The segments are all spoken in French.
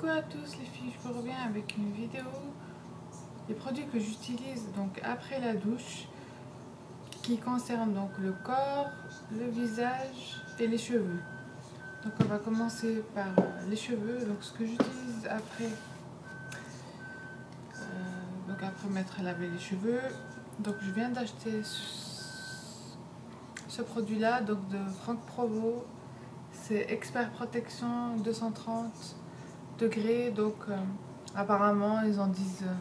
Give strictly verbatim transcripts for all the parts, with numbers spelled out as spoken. Coucou à tous les filles, je vous reviens avec une vidéo des produits que j'utilise donc après la douche qui concerne donc le corps, le visage et les cheveux. Donc on va commencer par les cheveux. Donc ce que j'utilise après euh, donc après m'être lavé les cheveux, donc je viens d'acheter ce, ce produit là donc de Franck Provost, c'est Expert Protection deux cent trente. Degrés, donc euh, apparemment ils en disent euh,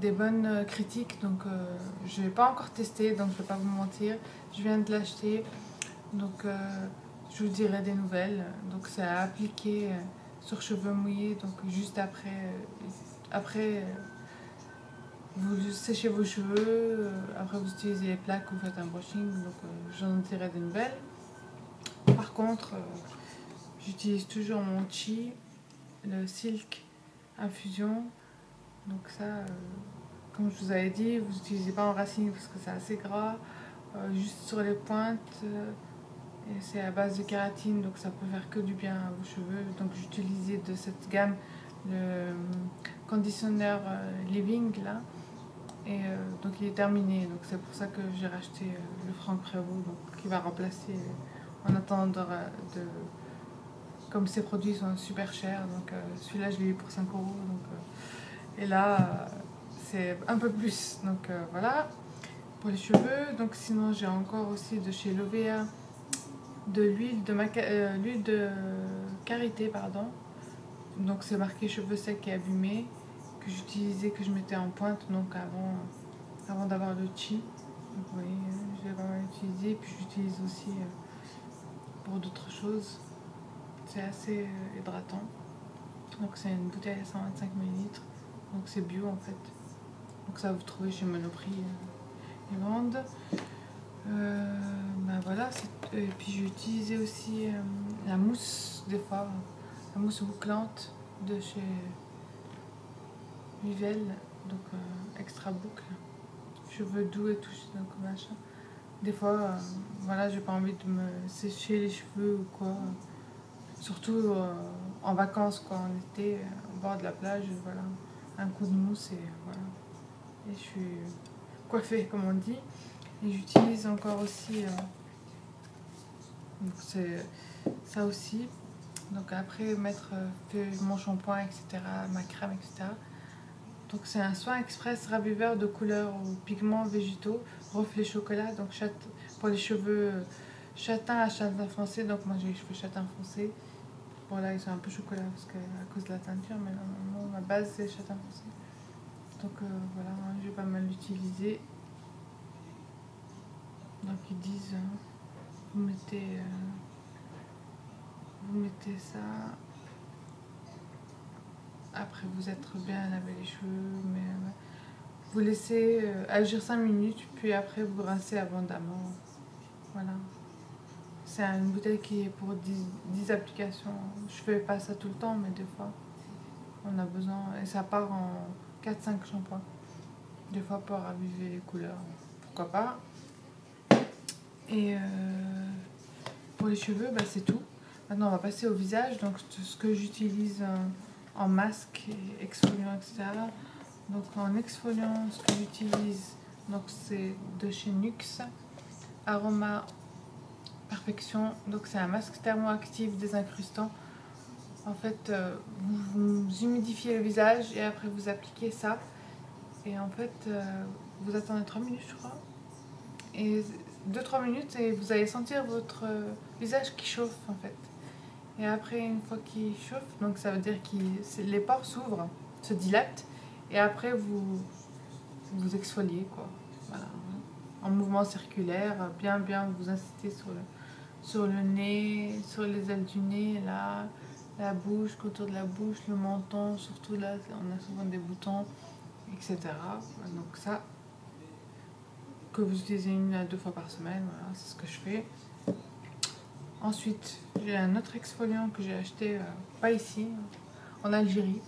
des bonnes critiques, donc euh, je n'ai pas encore testé, donc je vais pas vous mentir, je viens de l'acheter, donc euh, je vous dirai des nouvelles. Donc c'est à appliquer euh, sur cheveux mouillés, donc juste après euh, après euh, vous séchez vos cheveux, euh, après vous utilisez les plaques, vous faites un brushing, donc euh, j'en dirai des nouvelles. Par contre euh, j'utilise toujours mon chi, le silk infusion. Donc ça, euh, comme je vous avais dit, vous n'utilisez pas en racine parce que c'est assez gras. Euh, juste sur les pointes. Euh, et c'est à base de kératine, donc ça peut faire que du bien à vos cheveux. Donc j'utilisais de cette gamme le conditionneur euh, Living là. Et euh, donc il est terminé. Donc c'est pour ça que j'ai racheté euh, le Franck Provost, donc qui va remplacer euh, en attendant de... de comme ces produits sont super chers, donc euh, celui-là je l'ai eu pour cinq euros, euh, et là euh, c'est un peu plus, donc euh, voilà pour les cheveux. Donc sinon j'ai encore aussi de chez Lovea de l'huile de maca... euh, l'huile de karité, pardon, donc c'est marqué cheveux secs et abîmés, que j'utilisais, que je mettais en pointe donc avant, avant d'avoir le chi. Donc vous voyez, je l'ai pas mal utilisé, puis j'utilise aussi euh, pour d'autres choses. C'est assez hydratant, donc c'est une bouteille à cent vingt-cinq millilitres, donc c'est bio en fait, donc ça vous trouvez chez Monoprix, euh, ils vendent. Euh, ben voilà, et puis j'ai utilisé aussi euh, la mousse des fois, la mousse bouclante de chez Nivelle, donc euh, extra boucle, cheveux doux et tout, donc machin. Des fois, euh, voilà, j'ai pas envie de me sécher les cheveux ou quoi. Surtout euh, en vacances, quoi, en été, euh, au bord de la plage, voilà, un coup de mousse et voilà. Et je suis coiffée, comme on dit. Et j'utilise encore aussi, euh, donc c'est ça aussi. Donc après mettre euh, mon shampoing, et cetera, ma crème, et cetera. Donc c'est un soin express raviveur de couleurs ou pigments végétaux, reflets chocolat, donc pour les cheveux. Euh, Châtain à châtain foncé, donc moi j'ai les cheveux châtain foncé. Bon là ils sont un peu chocolat parce que à cause de la teinture, mais normalement ma base c'est châtain foncé. Donc euh, voilà, j'ai pas mal utilisé. Donc ils disent, hein, vous mettez, euh, vous mettez ça. Après vous êtes bien lavé les cheveux, mais euh, vous laissez euh, agir cinq minutes, puis après vous rincez abondamment. Voilà. C'est une bouteille qui est pour dix, dix applications. Je fais pas ça tout le temps, mais des fois, on a besoin. Et ça part en quatre cinq shampoings. Des fois, pour raviver les couleurs, pourquoi pas. Et euh, pour les cheveux, bah, c'est tout. Maintenant, on va passer au visage. Donc, ce que j'utilise en masque, et exfoliant, et cetera. Donc, en exfoliant, ce que j'utilise, c'est de chez Nuxe, Aroma Perfection, donc c'est un masque thermoactif désincrustant. En fait, euh, vous, vous humidifiez le visage et après vous appliquez ça. Et en fait, euh, vous attendez trois minutes, je crois. Et deux trois minutes, et vous allez sentir votre euh, visage qui chauffe en fait. Et après, une fois qu'il chauffe, donc ça veut dire que les pores s'ouvrent, se dilatent. Et après, vous vous exfoliez, quoi. Voilà. En mouvement circulaire, bien bien vous incitez sur le, sur le nez, sur les ailes du nez, là, la bouche, autour de la bouche, le menton, surtout là, on a souvent des boutons, et cetera. Donc ça, que vous utilisez une à deux fois par semaine, voilà, c'est ce que je fais. Ensuite, j'ai un autre exfoliant que j'ai acheté, euh, pas ici, en Algérie.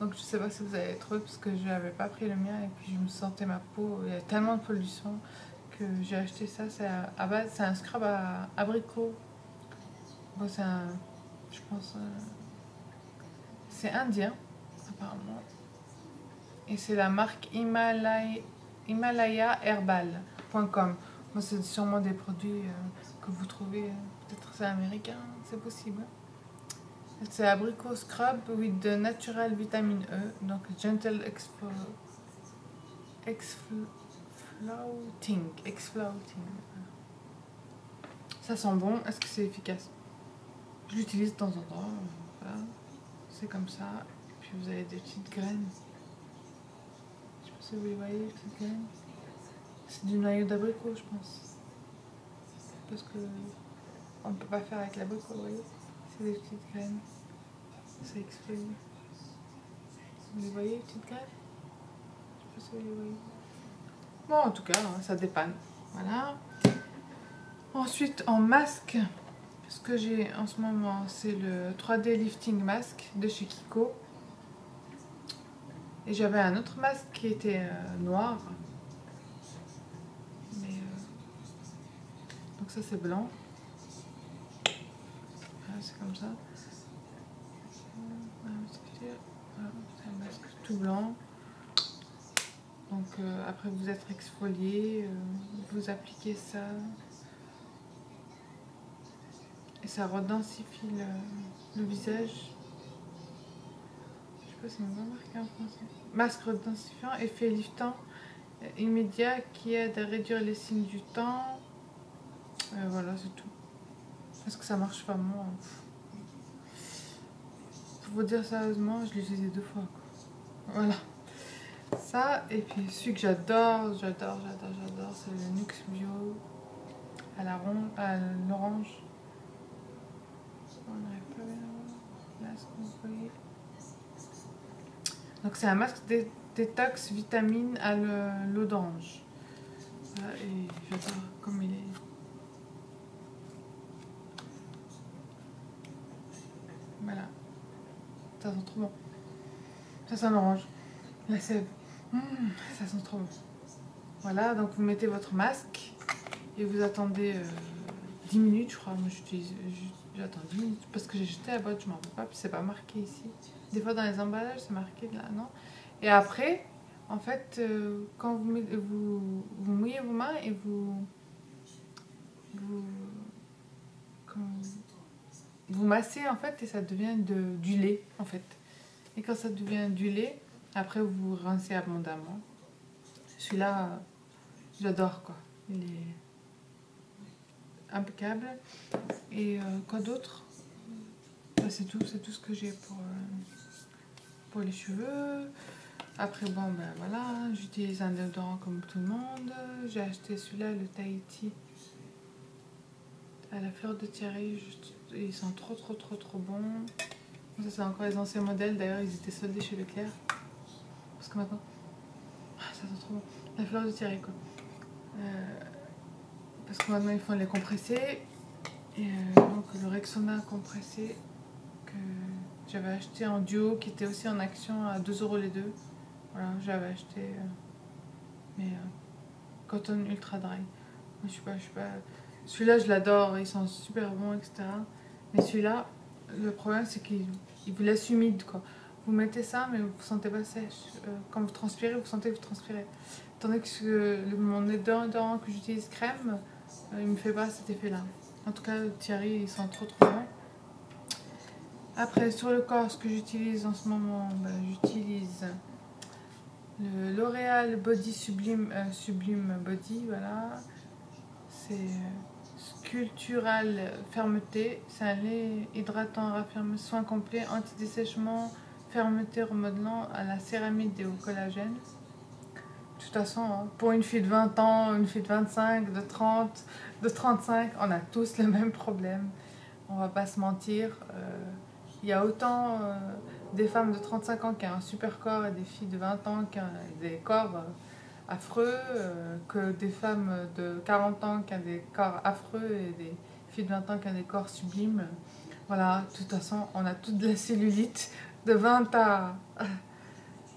Donc je sais pas si vous avez trouvé, parce que je n'avais pas pris le mien, et puis je me sentais ma peau, il y a tellement de pollution que j'ai acheté ça. C'est à, à base, c'est un scrub à abricot. Bon, c'est un, je pense, C'est indien, apparemment. Et c'est la marque Himalaya, Himalaya Herbal point com. Moi, c'est sûrement des produits euh, que vous trouvez. Euh, Peut-être c'est américain, c'est possible. C'est abricot scrub with the natural vitamine E. Donc, gentle expo... Exfloating. Exfloating. Ça sent bon. Est-ce que c'est efficace? Je l'utilise de temps en temps. Voilà. C'est comme ça. Et puis vous avez des petites graines. Je sais pas si vous voyez les petites graines. C'est du noyau d'abricot, je pense. Parce que on ne peut pas faire avec l'abricot, vous voyez. C'est des petites graines. Ça explose. Vous les voyez, les petites graines? Je sais pas si vous les voyez. Bon, en tout cas, ça dépanne. Voilà. Ensuite, en masque, ce que j'ai en ce moment, c'est le trois D Lifting Mask de chez Kiko. Et j'avais un autre masque qui était euh, noir. Mais, euh... donc ça, c'est blanc. Voilà, c'est comme ça. Voilà, c'est un masque tout blanc. Donc euh, après vous êtes exfolié, euh, vous appliquez ça. Et ça redensifie le, le visage. Je sais pas si c'est une bonne marque en français. Masque redensifiant, effet liftant immédiat qui aide à réduire les signes du temps. Et voilà, c'est tout. Parce que ça marche pas moi. Pour vous dire sérieusement, je l'ai utilisé deux fois. Quoi. Voilà. Ça, et puis celui que j'adore, j'adore, j'adore, j'adore, c'est le Nuxe Bio à la ronde, à l'orange. On n'arrive pas à là ce que vous voyez. Donc c'est un masque dé détox vitamine à l'eau d'orange. Voilà, et j'adore comme il est. Voilà. Ça sent trop bon. Ça sent l'orange. La sève. Mmh, ça sent trop bon. Voilà, donc vous mettez votre masque et vous attendez euh, dix minutes, je crois. Moi j'utilise. J'attends dix minutes parce que j'ai jeté la boîte, je m'en veux pas, puis c'est pas marqué ici. Des fois dans les emballages c'est marqué là, non? Et après, en fait, euh, quand vous, vous, vous mouillez vos mains et vous. Vous. Comment on dit, vous massez en fait et ça devient de, du lait en fait. Et quand ça devient du lait, après vous rincez abondamment. Celui-là, j'adore quoi. Il est impeccable. Et euh, quoi d'autre? Bah, c'est tout, c'est tout ce que j'ai pour, euh, pour les cheveux. Après bon ben bah, voilà, j'utilise un déodorant comme tout le monde. J'ai acheté celui-là, le Tahiti à la fleur de Thierry. Je... Ils sont trop trop trop trop bons. Ça c'est encore les anciens modèles. D'ailleurs ils étaient soldés chez Leclerc. Parce que maintenant, ah, ça sent trop bon. La fleur de Thierry quoi. Euh, parce que maintenant ils font les compressés. Et euh, donc le Rexona compressé que j'avais acheté en duo qui était aussi en action à deux euros les deux. Voilà, j'avais acheté. Euh, mais euh, Cotton Ultra Dry. Mais je sais pas, je sais pas. Celui-là je l'adore, ils sont super bons, et cetera. Mais celui-là, le problème c'est qu'il vous laisse humide quoi. Vous mettez ça mais vous ne vous sentez pas sèche. Quand vous transpirez, vous sentez que vous transpirez. Tandis que le, mon déodorant que j'utilise crème, euh, il ne me fait pas cet effet-là. En tout cas, Thierry, ils sont trop trop bons. Après, sur le corps, ce que j'utilise en ce moment, ben, j'utilise le L'Oréal Body Sublime, euh, Sublime Body, voilà. C'est Sculptural Fermeté. C'est un lait hydratant, raffermé, soin complet, anti-dessèchement, fermeté remodelant à la céramide et au collagène. De toute façon, hein, pour une fille de vingt ans, une fille de vingt-cinq, de trente, de trente-cinq, on a tous le même problème. On va pas se mentir. Il euh, y a autant euh, des femmes de trente-cinq ans qui ont un super corps et des filles de vingt ans qui ont des corps euh, affreux euh, que des femmes de quarante ans qui ont des corps affreux et des filles de vingt ans qui ont des corps sublimes. Voilà, de toute façon, on a toutes de la cellulite. De vingt à,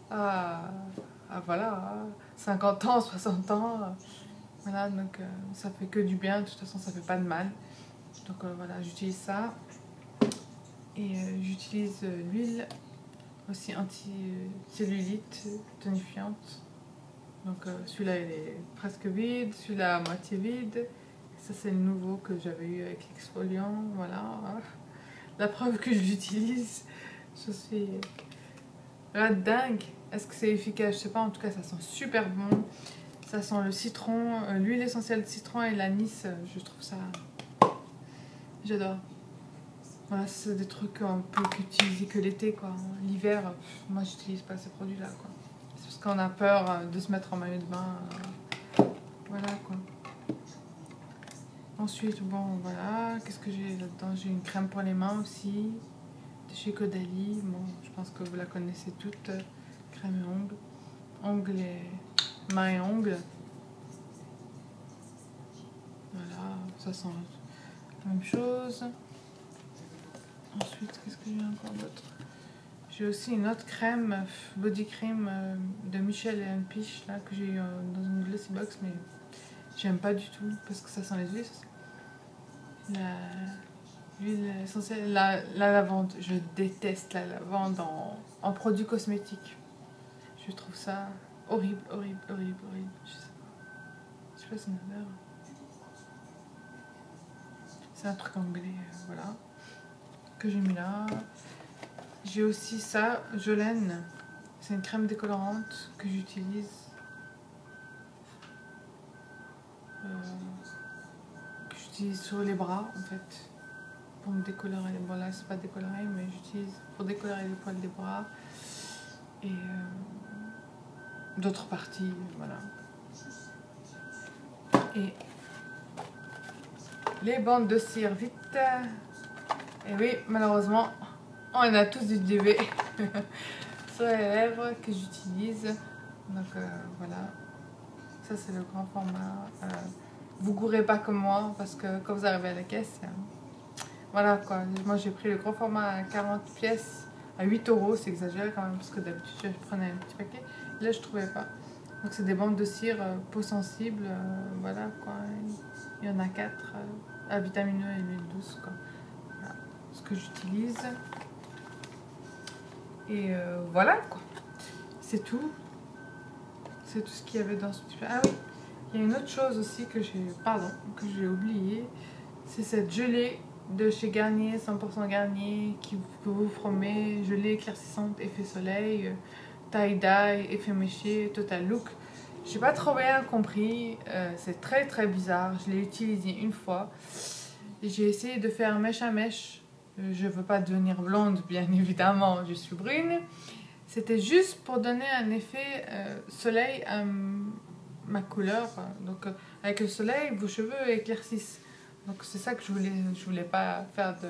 à, à voilà, cinquante ans, soixante ans. Voilà, donc euh, ça fait que du bien. De toute façon, ça fait pas de mal. Donc euh, voilà, j'utilise ça. Et euh, j'utilise euh, l'huile aussi anti-cellulite tonifiante. Donc euh, celui-là il est presque vide, celui-là à moitié vide. Ça c'est le nouveau que j'avais eu avec l'exfoliant, voilà. La preuve que je l'utilise, je suis rad dingue. Est-ce que c'est efficace? Je sais pas, en tout cas ça sent super bon. Ça sent le citron, euh, l'huile essentielle de citron et l'anis, euh, je trouve ça... J'adore. Voilà, c'est des trucs qu'on peut utiliser que l'été quoi. L'hiver, moi j'utilise pas ces produits là quoi. C'est parce qu'on a peur de se mettre en maillot de bain. Euh, voilà quoi. Ensuite, bon voilà, qu'est-ce que j'ai là-dedans? J'ai une crème pour les mains aussi, de chez Caudalie. Bon, je pense que vous la connaissez toutes. Crème et ongles. Ongles et... mains et ongles. Voilà, ça sent la même chose. Ensuite, qu'est-ce que j'ai encore d'autre? J'ai aussi une autre crème, body cream de Michel et Pich, là, que j'ai eu dans une Glossy Box, mais j'aime pas du tout parce que ça sent les huiles. La... L'huile essentielle, la, la lavande. Je déteste la lavande en, en produits cosmétiques. Je trouve ça horrible, horrible, horrible, horrible. Je sais pas. Je sais pas si c'est une odeur. C'est un truc anglais, euh, voilà. Que j'ai mis là. J'ai aussi ça, Jolene. C'est une crème décolorante que j'utilise. Euh, que j'utilise sur les bras en fait. Pour me décolorer. Bon là c'est pas décoloré, mais j'utilise pour décolorer les poils des bras. Et euh, d'autres parties, voilà. Et les bandes de cire, vite. Et oui, malheureusement, on a tous du D V sur les lèvres que j'utilise. Donc euh, voilà, ça c'est le grand format. Euh, vous gourrez pas comme moi parce que quand vous arrivez à la caisse, euh, voilà quoi. Moi j'ai pris le grand format à quarante pièces, à huit euros, c'est exagéré quand même parce que d'habitude je prenais un petit paquet. Là je trouvais pas. Donc c'est des bandes de cire euh, peau sensible, euh, voilà quoi. Il y en a quatre, euh, à vitamine E et l'huile douce quoi. Ce que j'utilise et euh, voilà quoi, c'est tout c'est tout ce qu'il y avait dans ce petit... Ah oui, il y a une autre chose aussi que j'ai pardon que j'ai oublié, c'est cette gelée de chez Garnier, cent pour cent Garnier, qui que vous promets, gelée éclaircissante effet soleil, tie dye effet méché, total look. J'ai pas trop bien compris, euh, c'est très très bizarre. Je l'ai utilisé une fois, j'ai essayé de faire mèche à mèche. Je veux pas devenir blonde, bien évidemment, je suis brune. C'était juste pour donner un effet euh, soleil à ma couleur. Donc, euh, avec le soleil, vos cheveux éclaircissent. Donc, c'est ça que je voulais. Je voulais pas faire de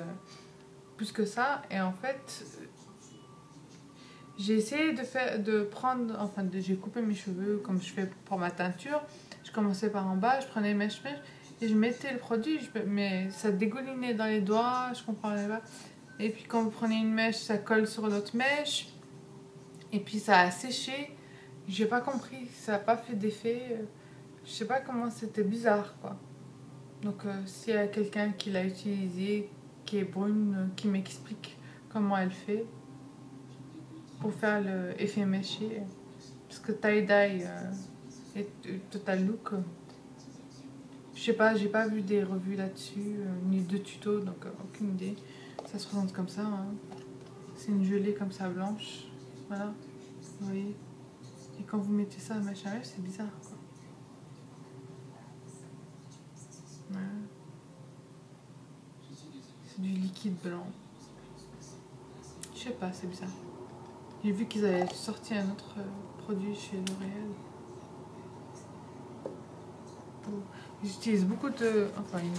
plus que ça. Et en fait, j'ai essayé de faire, de prendre. Enfin, j'ai coupé mes cheveux comme je fais pour ma teinture. Je commençais par en bas, je prenais mèche-mèche. Et je mettais le produit, mais ça dégoulinait dans les doigts, je comprenais pas. Et puis quand vous prenez une mèche, ça colle sur l'autre mèche. Et puis ça a séché. J'ai pas compris, ça a pas fait d'effet. Je sais pas comment, c'était bizarre quoi. Donc euh, s'il y a quelqu'un qui l'a utilisé, qui est brune, qui m'explique comment elle fait pour faire le effet méché. Parce que tie-dye euh, et total look. Euh, Je sais pas, j'ai pas vu des revues là-dessus, euh, ni de tutos, donc euh, aucune idée. Ça se présente comme ça, hein. C'est une gelée comme ça blanche, voilà, vous voyez. Et quand vous mettez ça à mèche à mèche, c'est bizarre quoi. Voilà. C'est du liquide blanc. Je sais pas, c'est bizarre. J'ai vu qu'ils avaient sorti un autre produit chez L'Oréal. J'utilise beaucoup de... Enfin, ils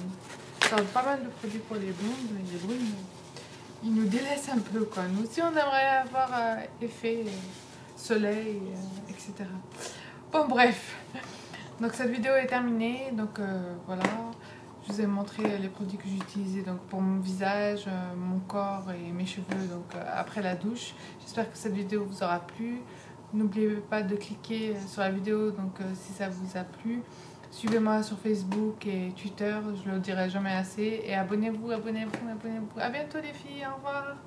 sortent pas mal de produits pour les blondes. Les brunes, ils nous délaissent un peu, quoi. Nous aussi, on aimerait avoir euh, effet euh, soleil, euh, et cetera. Bon, bref. Donc, cette vidéo est terminée. Donc, euh, voilà. Je vous ai montré les produits que j'utilisais donc pour mon visage, euh, mon corps et mes cheveux donc euh, après la douche. J'espère que cette vidéo vous aura plu. N'oubliez pas de cliquer sur la vidéo donc euh, si ça vous a plu. Suivez-moi sur Facebook et Twitter, je le dirai jamais assez. Et abonnez-vous, abonnez-vous, abonnez-vous. À bientôt les filles, au revoir.